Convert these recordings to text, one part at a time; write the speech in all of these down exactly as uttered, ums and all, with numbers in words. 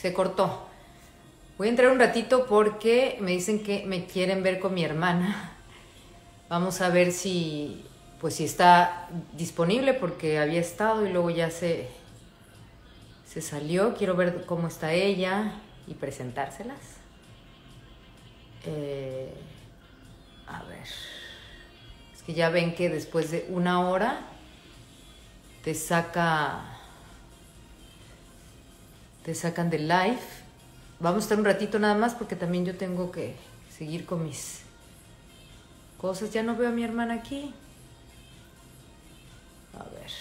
se cortó. Voy a entrar un ratito porque me dicen que me quieren ver con mi hermana. Vamos a ver si, pues, si está disponible, porque había estado y luego ya se, se salió. Quiero ver cómo está ella y presentárselas. Eh, a ver, es que ya ven que después de una hora te saca, te sacan de live. Vamos a estar un ratito nada más porque también yo tengo que seguir con mis cosas. Ya no veo a mi hermana aquí. A ver.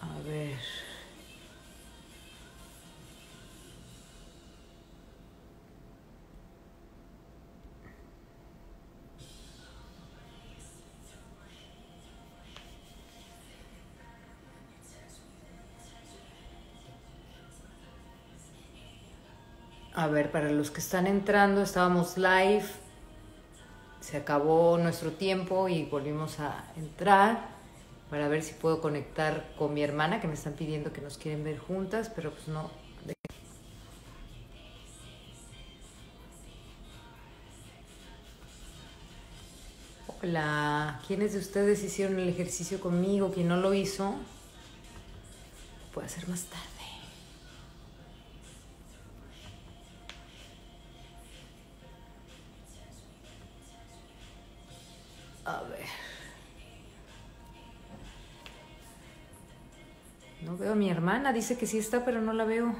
A ver. A ver, para los que están entrando, estábamos live, se acabó nuestro tiempo y volvimos a entrar para ver si puedo conectar con mi hermana, que me están pidiendo que nos quieren ver juntas, pero pues no. Hola, ¿quiénes de ustedes hicieron el ejercicio conmigo? ¿Quién no lo hizo? Lo puedo hacer más tarde. A ver. No veo a mi hermana. Dice que sí está, pero no la veo.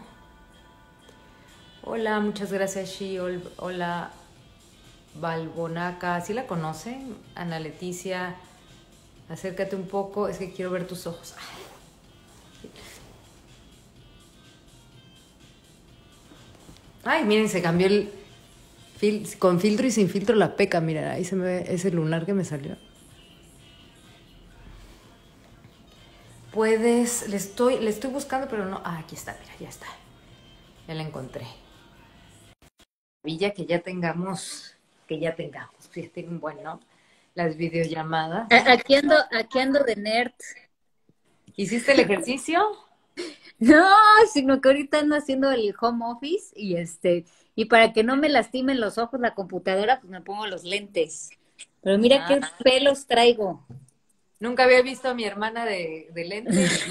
Hola, muchas gracias, Shi. Hola, Balbonaca. ¿Sí la conocen? Ana Leticia. Acércate un poco. Es que quiero ver tus ojos. Ay, miren, se cambió el... Con filtro y sin filtro la peca, miren, ahí se me ve ese lunar que me salió. Puedes, le estoy, le estoy buscando, pero no. Ah, aquí está, mira, ya está. Ya la encontré. Villa, que ya tengamos, que ya tengamos, ya tengo un buen nombre, las videollamadas. Aquí ando, aquí ando de nerd. ¿Hiciste el ejercicio? No, sino que ahorita ando haciendo el home office y este... Y para que no me lastimen los ojos la computadora, pues me pongo los lentes. Pero mira ah, qué pelos traigo. Nunca había visto a mi hermana de, de lentes.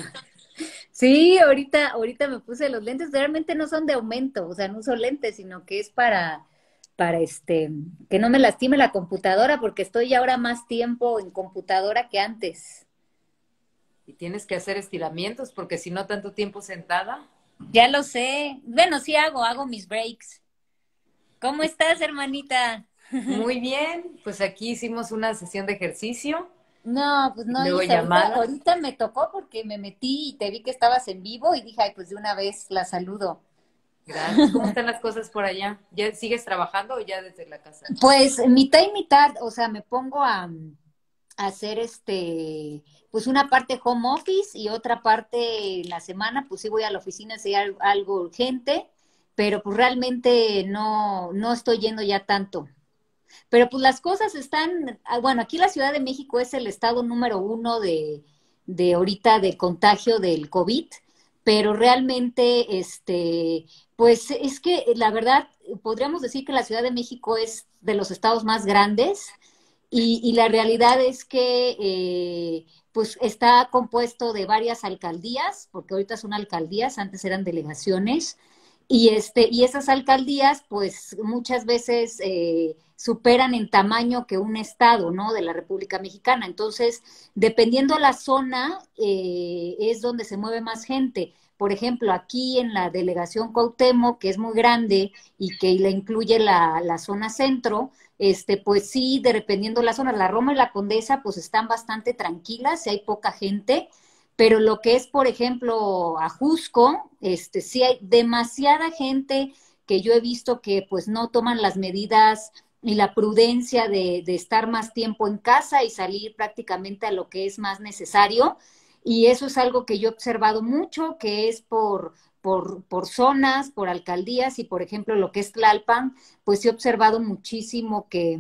Sí, ahorita, ahorita me puse los lentes. Realmente no son de aumento, o sea, no uso lentes, sino que es para, para este, que no me lastime la computadora, porque estoy ahora más tiempo en computadora que antes. Y tienes que hacer estiramientos, porque si no, tanto tiempo sentada. Ya lo sé. Bueno, sí hago, hago mis breaks. ¿Cómo estás, hermanita? Muy bien, pues aquí hicimos una sesión de ejercicio. No, pues no, hice, ahorita, ahorita me tocó porque me metí y te vi que estabas en vivo y dije, ay, pues de una vez la saludo. Gracias. ¿Cómo están las cosas por allá? ¿Ya sigues trabajando o ya desde la casa? Pues mitad y mitad, o sea, me pongo a, a hacer este, pues una parte home office y otra parte en la semana, pues sí voy a la oficina si hay algo urgente. Pero pues realmente no, no estoy yendo ya tanto. Pero pues las cosas están, bueno, aquí la Ciudad de México es el estado número uno de, de ahorita de contagio del COVID, pero realmente, este, pues es que la verdad, podríamos decir que la Ciudad de México es de los estados más grandes y, y la realidad es que, eh, pues está compuesto de varias alcaldías, porque ahorita son alcaldías, antes eran delegaciones. Y, este, y esas alcaldías, pues, muchas veces eh, superan en tamaño que un estado, ¿no?, de la República Mexicana. Entonces, dependiendo la zona, eh, es donde se mueve más gente. Por ejemplo, aquí en la delegación Cuauhtémoc, que es muy grande y que la incluye la, la zona centro, este, pues sí, de, dependiendo la zona, la Roma y la Condesa, pues, están bastante tranquilas, si hay poca gente. Pero lo que es, por ejemplo, Ajusco, este, sí hay demasiada gente que yo he visto que pues no toman las medidas y la prudencia de, de estar más tiempo en casa y salir prácticamente a lo que es más necesario. Y eso es algo que yo he observado mucho, que es por, por, por zonas, por alcaldías y, por ejemplo, lo que es Tlalpan, pues he observado muchísimo que...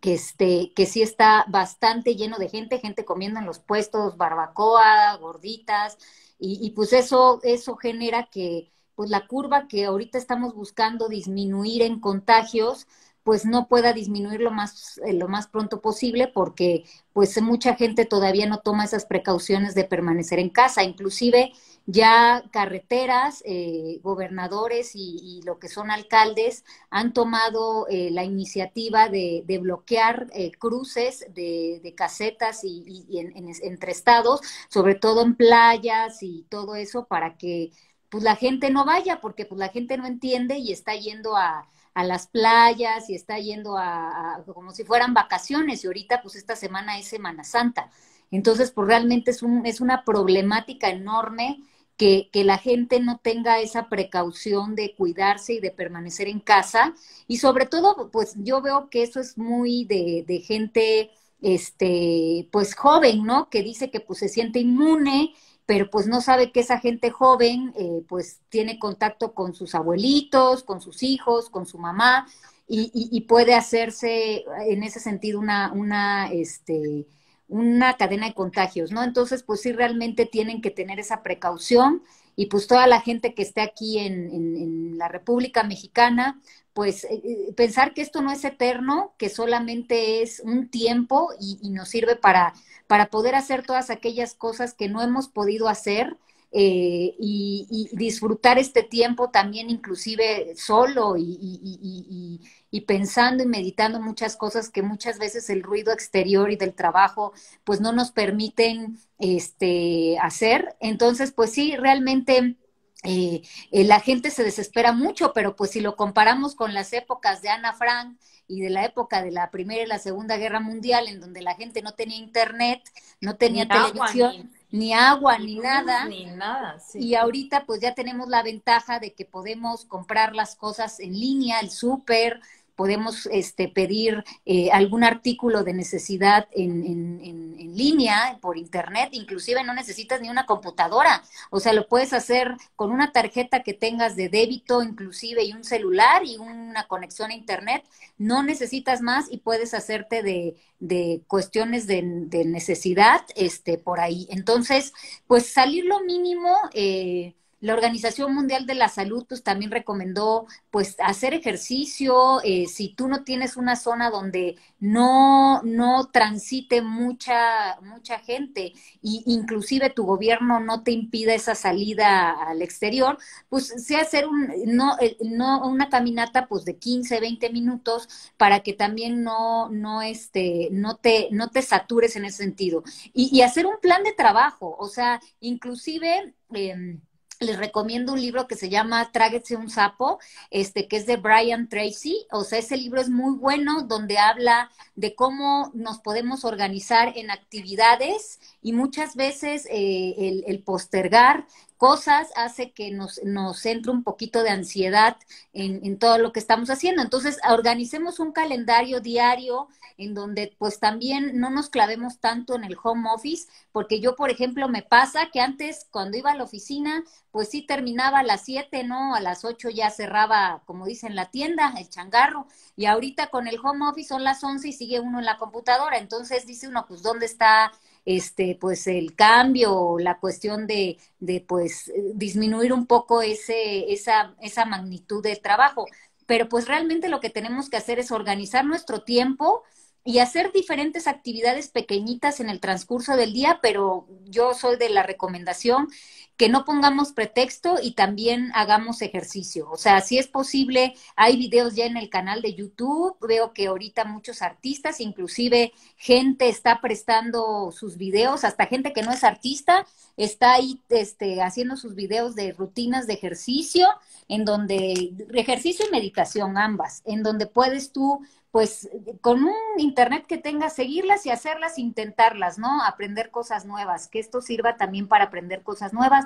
que, este, que sí está bastante lleno de gente, gente comiendo en los puestos, barbacoa, gorditas, y, y pues eso, eso genera que pues la curva que ahorita estamos buscando disminuir en contagios, pues no pueda disminuir lo más, eh, lo más pronto posible, porque pues mucha gente todavía no toma esas precauciones de permanecer en casa. Inclusive ya carreteras, eh, gobernadores y, y lo que son alcaldes han tomado eh, la iniciativa de, de bloquear eh, cruces de, de casetas y, y, y en, en, entre estados, sobre todo en playas y todo eso, para que pues la gente no vaya, porque pues la gente no entiende y está yendo a... a las playas y está yendo a, a como si fueran vacaciones, y ahorita pues esta semana es Semana Santa. Entonces pues realmente es, un, es una problemática enorme que, que la gente no tenga esa precaución de cuidarse y de permanecer en casa, y sobre todo pues yo veo que eso es muy de, de gente este pues joven, ¿no? Que dice que pues se siente inmune, pero pues no sabe que esa gente joven eh, pues tiene contacto con sus abuelitos, con sus hijos, con su mamá, y, y, y puede hacerse en ese sentido una, una, este, una cadena de contagios, ¿no? Entonces pues sí realmente tienen que tener esa precaución, y pues toda la gente que esté aquí en, en, en la República Mexicana, pues eh, pensar que esto no es eterno, que solamente es un tiempo y, y nos sirve para, para poder hacer todas aquellas cosas que no hemos podido hacer eh, y, y disfrutar este tiempo también inclusive solo y, y, y, y, y pensando y meditando muchas cosas que muchas veces el ruido exterior y del trabajo pues no nos permiten este, hacer. Entonces pues sí, realmente... Eh, eh, la gente se desespera mucho, pero pues si lo comparamos con las épocas de Ana Frank y de la época de la Primera y la Segunda Guerra Mundial, en donde la gente no tenía internet, no tenía ni televisión, agua, ni, ni agua, ni, ni nada, ni nada sí. Y ahorita pues ya tenemos la ventaja de que podemos comprar las cosas en línea, el súper, podemos este, pedir eh, algún artículo de necesidad en, en, en, en línea, por internet, inclusive no necesitas ni una computadora, o sea, lo puedes hacer con una tarjeta que tengas de débito, inclusive, y un celular y una conexión a internet, no necesitas más y puedes hacerte de, de cuestiones de, de necesidad este, por ahí. Entonces, pues salir lo mínimo... Eh, La Organización Mundial de la Salud pues también recomendó pues hacer ejercicio, eh, si tú no tienes una zona donde no, no transite mucha, mucha gente, y inclusive tu gobierno no te impida esa salida al exterior, pues sea hacer un, no, no una caminata pues de quince, veinte minutos, para que también no, no, este, no, te, no te satures en ese sentido. Y, y hacer un plan de trabajo, o sea, inclusive... Eh, les recomiendo un libro que se llama Tráguese un sapo, este que es de Brian Tracy. O sea, ese libro es muy bueno, donde habla de cómo nos podemos organizar en actividades, y muchas veces eh, el, el postergar cosas hace que nos, nos entre un poquito de ansiedad en, en todo lo que estamos haciendo. Entonces, organicemos un calendario diario en donde pues también no nos clavemos tanto en el home office, porque yo, por ejemplo, me pasa que antes cuando iba a la oficina, pues sí terminaba a las siete, ¿no? A las ocho ya cerraba, como dicen, la tienda, el changarro, y ahorita con el home office son las once y sigue uno en la computadora. Entonces dice uno, pues, ¿dónde está este pues el cambio, la cuestión de, de pues disminuir un poco ese esa esa magnitud del trabajo? Pero pues realmente lo que tenemos que hacer es organizar nuestro tiempo y hacer diferentes actividades pequeñitas en el transcurso del día, pero yo soy de la recomendación que no pongamos pretexto y también hagamos ejercicio. O sea, si es posible, hay videos ya en el canal de YouTube, veo que ahorita muchos artistas, inclusive gente está prestando sus videos, hasta gente que no es artista, está ahí este, haciendo sus videos de rutinas de ejercicio, en donde, ejercicio y meditación ambas, en donde puedes tú, pues, con un internet que tengas, seguirlas y hacerlas, intentarlas, ¿no? Aprender cosas nuevas, que esto sirva también para aprender cosas nuevas,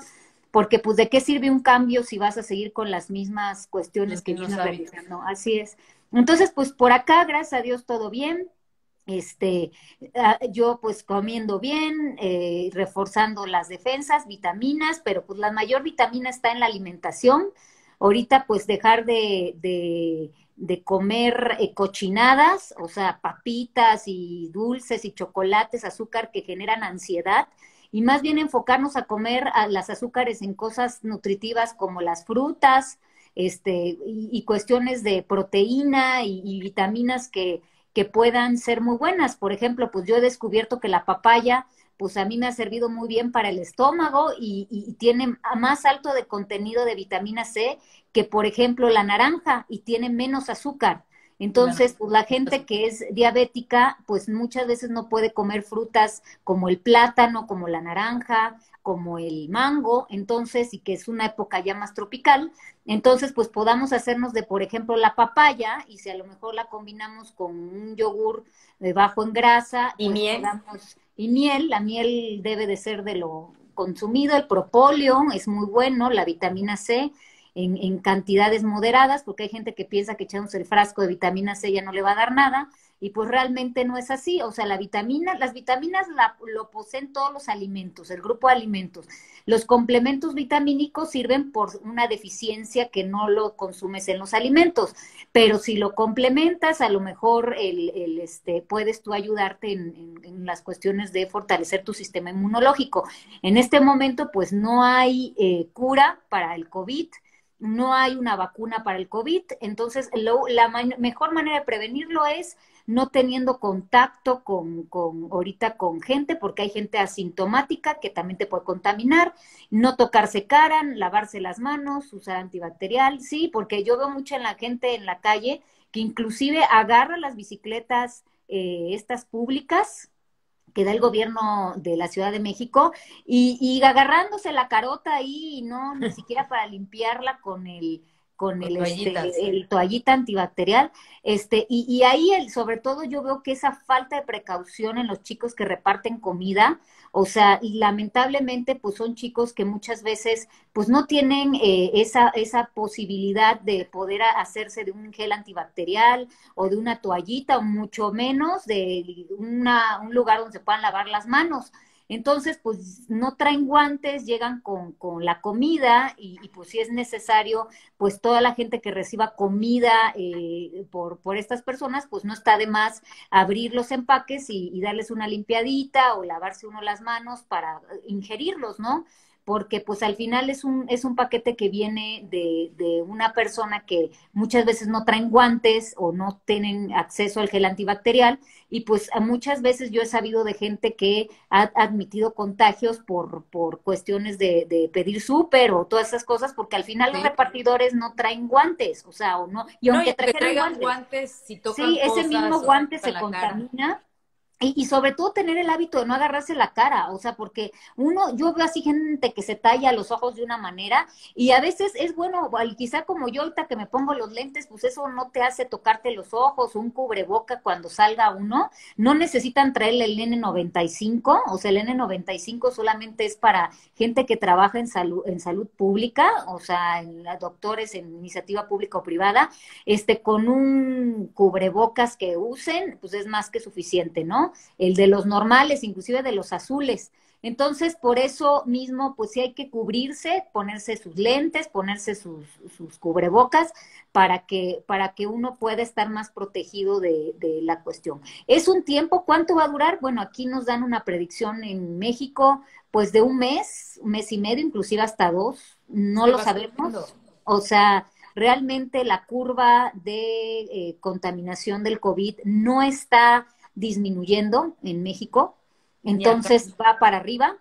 porque, pues, ¿de qué sirve un cambio si vas a seguir con las mismas cuestiones que vienes realizando? Así es. Entonces, pues, por acá, gracias a Dios, todo bien. Este, yo pues comiendo bien, eh, reforzando las defensas, vitaminas, pero pues la mayor vitamina está en la alimentación. Ahorita pues dejar de, de, de comer eh, cochinadas, o sea, papitas y dulces y chocolates, azúcar que generan ansiedad, y más bien enfocarnos a comer a las azúcares en cosas nutritivas como las frutas, este, y, y cuestiones de proteína y, y vitaminas que, que puedan ser muy buenas. Por ejemplo, pues yo he descubierto que la papaya, pues a mí me ha servido muy bien para el estómago y, y tiene más alto de contenido de vitamina C que, por ejemplo, la naranja, y tiene menos azúcar. Entonces, pues la gente que es diabética, pues muchas veces no puede comer frutas como el plátano, como la naranja, como el mango, entonces, y que es una época ya más tropical. Entonces, pues podamos hacernos de, por ejemplo, la papaya, y si a lo mejor la combinamos con un yogur de bajo en grasa, y pues miel. Podamos, y miel, la miel debe de ser de lo consumido, el propóleo es muy bueno, la vitamina C en, en cantidades moderadas, porque hay gente que piensa que echamos el frasco de vitamina C ya no le va a dar nada, y pues realmente no es así. O sea, la vitamina, las vitaminas la, lo poseen todos los alimentos, el grupo de alimentos. Los complementos vitamínicos sirven por una deficiencia que no lo consumes en los alimentos, pero si lo complementas, a lo mejor el, el, este, puedes tú ayudarte en, en, en las cuestiones de fortalecer tu sistema inmunológico. En este momento, pues no hay eh, cura para el COVID, no hay una vacuna para el COVID, entonces lo, la man, mejor manera de prevenirlo es no teniendo contacto con, con ahorita con gente, porque hay gente asintomática que también te puede contaminar, no tocarse cara, lavarse las manos, usar antibacterial, sí, porque yo veo mucho en la gente en la calle que inclusive agarra las bicicletas eh, estas públicas que da el gobierno de la Ciudad de México, y, y agarrándose la carota ahí, y no, ni siquiera para limpiarla con el con el, toallita, este, sí. el toallita antibacterial, este y, y ahí el, sobre todo yo veo que esa falta de precaución en los chicos que reparten comida, o sea, y lamentablemente pues son chicos que muchas veces pues no tienen eh, esa, esa posibilidad de poder hacerse de un gel antibacterial o de una toallita, o mucho menos de una, un lugar donde se puedan lavar las manos. Entonces, pues no traen guantes, llegan con, con la comida y, y pues si es necesario, pues toda la gente que reciba comida eh, por, por estas personas, pues no está de más abrir los empaques y, y darles una limpiadita o lavarse uno las manos para ingerirlos, ¿no? Porque pues al final es un, es un paquete que viene de, de una persona que muchas veces no traen guantes o no tienen acceso al gel antibacterial, y pues muchas veces yo he sabido de gente que ha admitido contagios por, por cuestiones de, de pedir súper o todas esas cosas, porque al final sí. los repartidores no traen guantes, o sea, o no, y no, aunque y traigan guantes, guantes si tocan sí, cosas, ese mismo guante se contamina. Y, y sobre todo tener el hábito de no agarrarse la cara, o sea, porque uno, yo veo así gente que se talla los ojos de una manera, y a veces es bueno, quizá como yo ahorita que me pongo los lentes, pues eso no te hace tocarte los ojos, un cubreboca cuando salga uno, no necesitan traerle el N noventa y cinco, o sea, el N noventa y cinco solamente es para gente que trabaja en salud, en salud pública, o sea, en las doctores, en iniciativa pública o privada, este, con un cubrebocas que usen, pues es más que suficiente, ¿no? El de los normales, inclusive de los azules. Entonces, por eso mismo, pues sí hay que cubrirse, ponerse sus lentes, ponerse sus, sus cubrebocas, para que, para que uno pueda estar más protegido de, de la cuestión. ¿Es un tiempo? ¿Cuánto va a durar? Bueno, aquí nos dan una predicción en México, pues de un mes, un mes y medio, inclusive hasta dos, no lo sabemos. O sea, realmente la curva de eh, contaminación del COVID no está disminuyendo en México, entonces va para arriba,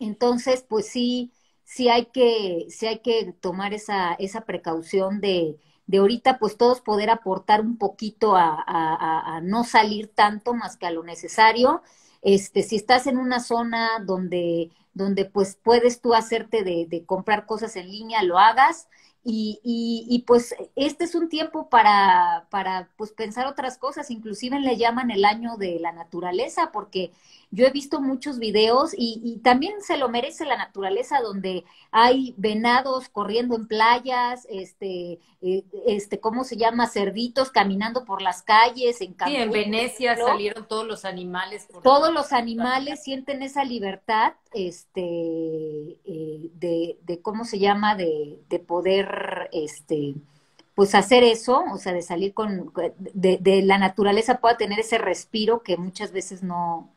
entonces pues sí, sí hay que, sí hay que tomar esa, esa precaución de, de ahorita pues todos poder aportar un poquito a, a, a no salir tanto más que a lo necesario. Este, si estás en una zona donde, donde pues puedes tú hacerte de, de comprar cosas en línea, lo hagas. Y, y, y pues este es un tiempo para, para pues pensar otras cosas, inclusive le llaman el año de la naturaleza, porque yo he visto muchos videos y, y también se lo merece la naturaleza, donde hay venados corriendo en playas, este, este ¿cómo se llama? Cerditos caminando por las calles, en Cancú. Sí, en Venecia salieron todos los animales. Por todos los animales sienten esa libertad este eh, de, de, ¿cómo se llama? De, de poder... este pues hacer eso, o sea, de salir con, de, de la naturaleza pueda tener ese respiro que muchas veces no,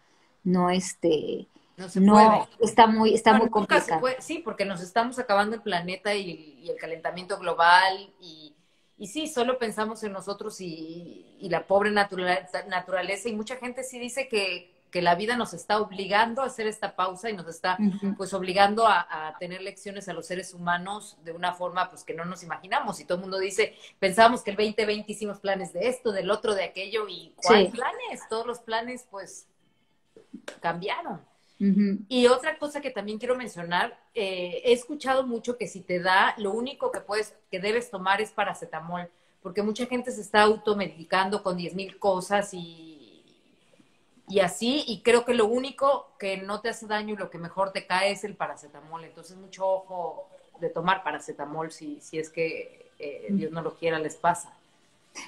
no este, no se no, puede. está muy, está bueno, muy complicado. Sí, porque nos estamos acabando el planeta y, y el calentamiento global y, y sí, solo pensamos en nosotros y, y la pobre naturaleza, naturaleza y mucha gente sí dice que, que la vida nos está obligando a hacer esta pausa y nos está uh-huh. pues obligando a, a tener lecciones a los seres humanos de una forma pues que no nos imaginamos. Y todo el mundo dice, pensábamos que el veinte veinte hicimos planes de esto, del otro, de aquello. ¿Y cuáles sí. planes? Todos los planes pues cambiaron. Uh-huh. Y otra cosa que también quiero mencionar, eh, he escuchado mucho que si te da, lo único que puedes, que debes tomar es paracetamol, porque mucha gente se está automedicando con diez mil cosas y, y así, y creo que lo único que no te hace daño y lo que mejor te cae es el paracetamol, entonces mucho ojo de tomar paracetamol si, si es que eh, Dios no lo quiera les pasa.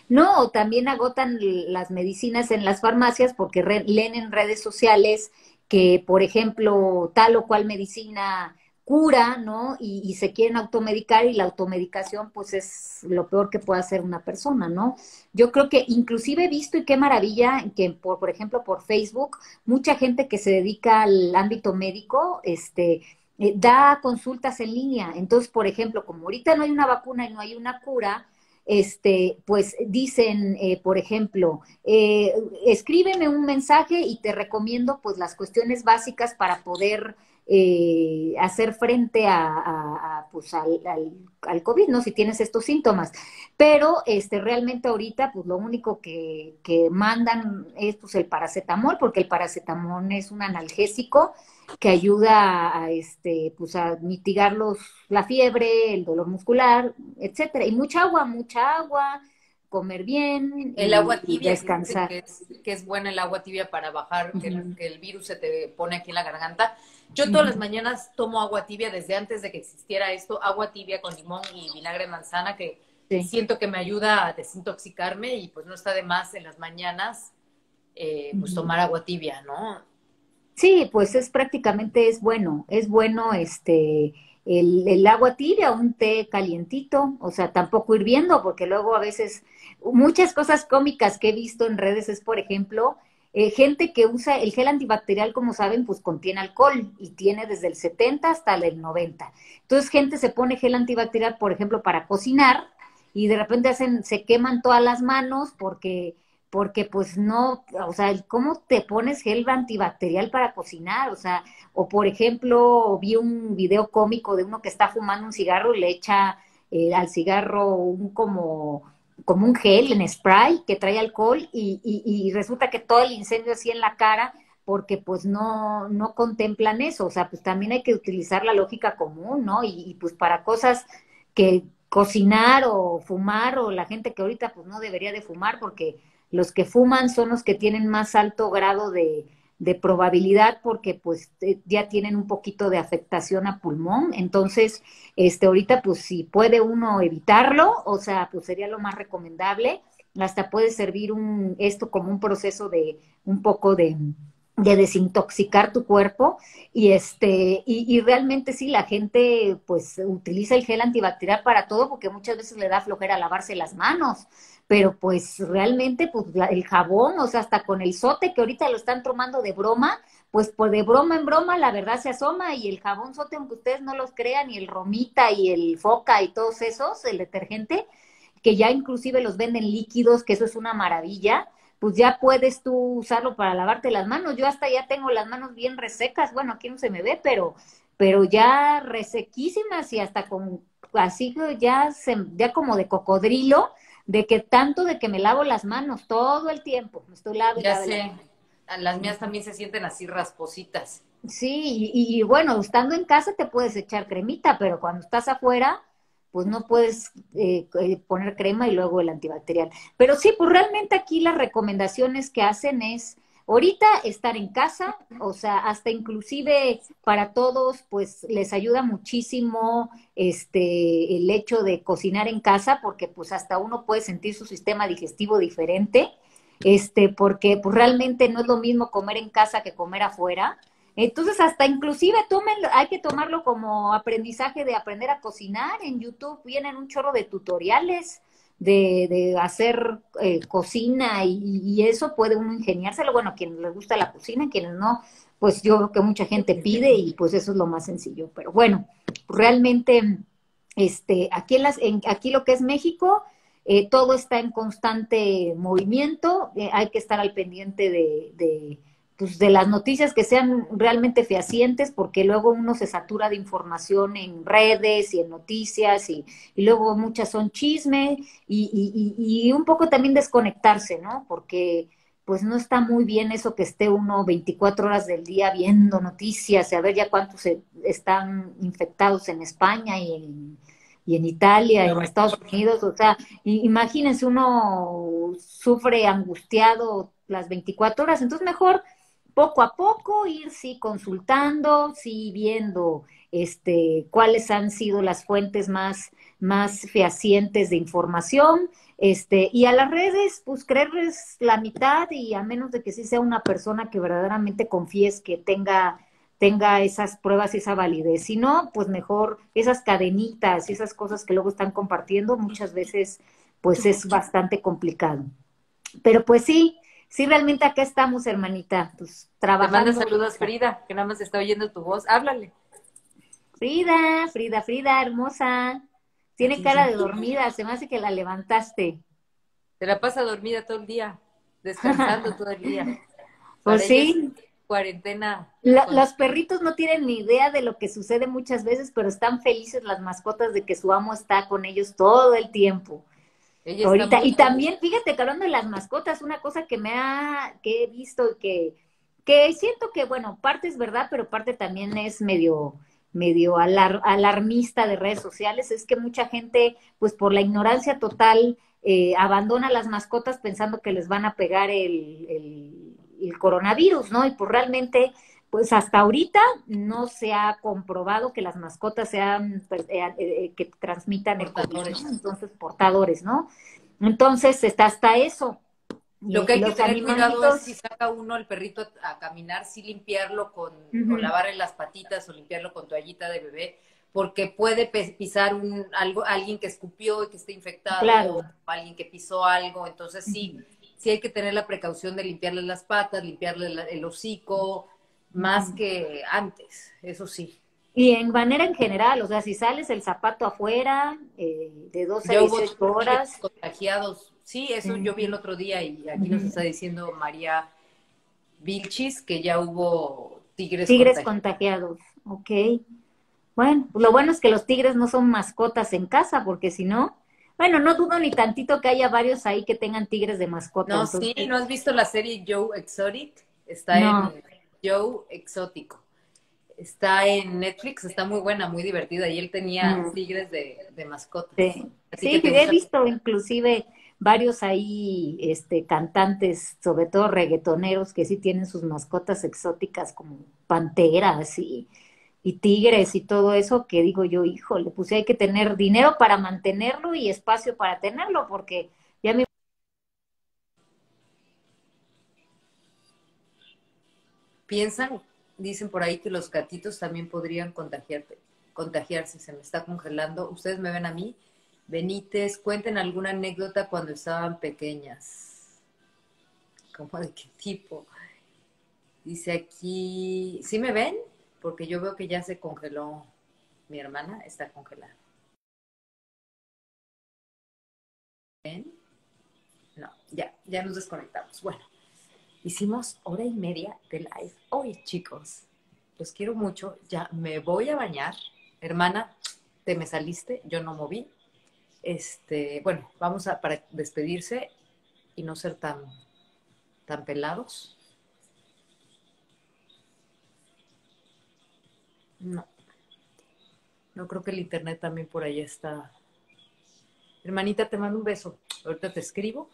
No, también agotan las medicinas en las farmacias porque re- leen en redes sociales que, por ejemplo, tal o cual medicina cura, ¿no? Y, y se quieren automedicar y la automedicación, pues, es lo peor que puede hacer una persona, ¿no? Yo creo que inclusive he visto, y qué maravilla, que, por, por ejemplo, por Facebook, mucha gente que se dedica al ámbito médico, este, eh, da consultas en línea. Entonces, por ejemplo, como ahorita no hay una vacuna y no hay una cura, Este, pues dicen, eh, por ejemplo, eh, escríbeme un mensaje y te recomiendo pues las cuestiones básicas para poder eh, hacer frente a, a, a pues al, al, al COVID, ¿no? Si tienes estos síntomas. Pero este, realmente ahorita pues lo único que, que mandan es pues el paracetamol, porque el paracetamol es un analgésico que ayuda a este pues a mitigar los la fiebre, el dolor muscular, etcétera, y mucha agua, mucha agua, comer bien, el y, agua tibia, y descansar. Que es, que es buena el agua tibia para bajar uh-huh. que, el, que el virus se te pone aquí en la garganta. Yo todas uh-huh. las mañanas tomo agua tibia desde antes de que existiera esto, agua tibia con limón y vinagre de manzana que sí. siento que me ayuda a desintoxicarme y pues no está de más en las mañanas eh, pues uh-huh. tomar agua tibia, ¿no? Sí, pues es prácticamente, es bueno, es bueno este el, el agua tibia, un té calientito, o sea, tampoco hirviendo, porque luego a veces, muchas cosas cómicas que he visto en redes es, por ejemplo, eh, gente que usa el gel antibacterial, como saben, pues contiene alcohol, y tiene desde el setenta hasta el noventa. Entonces, gente se pone gel antibacterial, por ejemplo, para cocinar, y de repente hacen, se queman todas las manos porque... porque pues no, o sea, ¿cómo te pones gel antibacterial para cocinar? O sea, o por ejemplo, vi un video cómico de uno que está fumando un cigarro y le echa eh, al cigarro un como, como un gel en spray que trae alcohol y, y, y resulta que todo el incendio así en la cara porque pues no, no contemplan eso. O sea, pues también hay que utilizar la lógica común, ¿no? Y, y pues para cosas que cocinar o fumar o la gente que ahorita pues no debería de fumar porque... Los que fuman son los que tienen más alto grado de, de probabilidad porque pues ya tienen un poquito de afectación a pulmón. Entonces, este ahorita pues si puede uno evitarlo, o sea, pues sería lo más recomendable. Hasta puede servir un esto como un proceso de un poco de, de desintoxicar tu cuerpo. Y este y, y realmente sí, la gente pues utiliza el gel antibacterial para todo porque muchas veces le da flojera lavarse las manos. Pero pues realmente pues el jabón, o sea, hasta con el sote que ahorita lo están tomando de broma, pues, pues de broma en broma la verdad se asoma y el jabón sote, aunque ustedes no los crean, y el Romita y el Foca y todos esos, el detergente, que ya inclusive los venden líquidos, que eso es una maravilla, pues ya puedes tú usarlo para lavarte las manos. Yo hasta ya tengo las manos bien resecas, bueno, aquí no se me ve, pero, pero ya resequísimas y hasta con así ya, se, ya como de cocodrilo, de que tanto de que me lavo las manos todo el tiempo, me estoy lavando. Ya sé, las mías también se sienten así raspositas. Sí, y, y bueno, estando en casa te puedes echar cremita, pero cuando estás afuera, pues no puedes eh, poner crema y luego el antibacterial. Pero sí, pues realmente aquí las recomendaciones que hacen es, ahorita estar en casa, o sea, hasta inclusive para todos, pues les ayuda muchísimo este el hecho de cocinar en casa, porque pues hasta uno puede sentir su sistema digestivo diferente, este porque pues realmente no es lo mismo comer en casa que comer afuera. Entonces, hasta inclusive tomen, hay que tomarlo como aprendizaje de aprender a cocinar. En YouTube vienen un chorro de tutoriales, de, de hacer eh, cocina y, y eso puede uno ingeniárselo. Bueno, quienes les gusta la cocina, quienes no, pues yo creo que mucha gente pide y pues eso es lo más sencillo. Pero bueno, realmente este aquí, en las, en, aquí lo que es México, eh, todo está en constante movimiento. Eh, hay que estar al pendiente de... de Pues de las noticias que sean realmente fehacientes, porque luego uno se satura de información en redes y en noticias, y, y luego muchas son chisme, y, y, y un poco también desconectarse, ¿no? Porque pues no está muy bien eso que esté uno veinticuatro horas del día viendo noticias, y a ver ya cuántos se están infectados en España y en, y en Italia, no, en Estados Unidos. O sea, imagínense, uno sufre angustiado las veinticuatro horas, entonces mejor... poco a poco ir sí consultando, sí viendo este cuáles han sido las fuentes más, más fehacientes de información, este, y a las redes, pues creerles la mitad, y a menos de que sí sea una persona que verdaderamente confíes que tenga, tenga esas pruebas y esa validez. Si no, pues mejor esas cadenitas y esas cosas que luego están compartiendo, muchas veces pues es bastante complicado. Pero pues sí, Sí, realmente acá estamos, hermanita, pues trabajando. Te mando saludos, Frida, que nada más está oyendo tu voz. Háblale. Frida, Frida, Frida, hermosa. Tiene cara de dormida, se me hace que la levantaste. Se la pasa dormida todo el día, descansando todo el día. Pues sí. Cuarentena. La, con... Los perritos no tienen ni idea de lo que sucede muchas veces, pero están felices las mascotas de que su amo está con ellos todo el tiempo. Ahorita. Y también, fíjate que hablando de las mascotas, una cosa que me ha, que he visto y que, que siento que, bueno, parte es verdad, pero parte también es medio, medio alar, alarmista de redes sociales, es que mucha gente, pues por la ignorancia total, eh, abandona las mascotas pensando que les van a pegar el, el, el coronavirus, ¿no? Y pues realmente... Pues hasta ahorita no se ha comprobado que las mascotas sean, eh, eh, que transmitan portadores. El COVID, entonces portadores, ¿no? Entonces está hasta eso. Lo que hay que tener cuidado es si saca uno el perrito a caminar, sí limpiarlo con, uh-huh. o lavarle las patitas o limpiarlo con toallita de bebé, porque puede pisar un algo, alguien que escupió y que esté infectado, claro. o alguien que pisó algo, entonces sí, uh-huh. sí hay que tener la precaución de limpiarle las patas, limpiarle la, el hocico, más que antes, eso sí. Y en manera en general, o sea, si sales el zapato afuera, eh, de doce a dieciocho horas. Contagiados, sí, eso mm. yo vi el otro día y aquí mm. nos está diciendo María Vilchis que ya hubo tigres, tigres contagiados. Tigres contagiados, ok. Bueno, lo bueno es que los tigres no son mascotas en casa, porque si no, bueno, no dudo ni tantito que haya varios ahí que tengan tigres de mascota. No, entonces... sí, ¿no has visto la serie Joe Exotic? Está no. en... Joe Exótico. Está en Netflix, está muy buena, muy divertida. Y él tenía mm. tigres de, de mascotas. Sí, sí que he visto inclusive varios ahí este, cantantes, sobre todo reggaetoneros, que sí tienen sus mascotas exóticas como panteras y, y tigres y todo eso, que digo yo, híjole, pues sí hay que tener dinero para mantenerlo y espacio para tenerlo, porque ya me... Piensan, dicen por ahí que los gatitos también podrían contagiarte, contagiarse, se me está congelando. Ustedes me ven a mí. Benítez, cuenten alguna anécdota cuando estaban pequeñas. ¿Cómo de qué tipo? Dice aquí, ¿sí me ven? Porque yo veo que ya se congeló. Mi hermana está congelada. ¿Ven? No, ya, ya nos desconectamos. Bueno. Hicimos hora y media de live hoy, chicos. Los quiero mucho. Ya me voy a bañar. Hermana, te me saliste. Yo no moví. Este, bueno, vamos a para despedirse y no ser tan, tan pelados. No. No creo que el internet también por allá está. Hermanita, te mando un beso. Ahorita te escribo.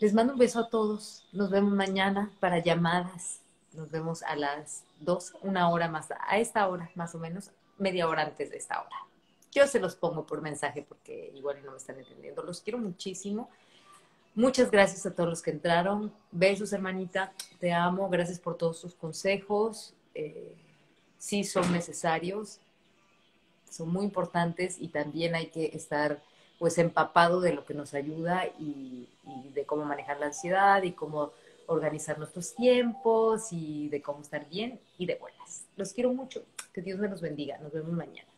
Les mando un beso a todos. Nos vemos mañana para llamadas. Nos vemos a las dos, una hora más, a esta hora más o menos, media hora antes de esta hora. Yo se los pongo por mensaje porque igual no me están entendiendo. Los quiero muchísimo. Muchas gracias a todos los que entraron. Besos, hermanita. Te amo. Gracias por todos sus consejos. Eh, sí son necesarios. Son muy importantes y también hay que estar pues empapado de lo que nos ayuda y, y de cómo manejar la ansiedad y cómo organizar nuestros tiempos y de cómo estar bien y de buenas. Los quiero mucho. Que Dios me los bendiga. Nos vemos mañana.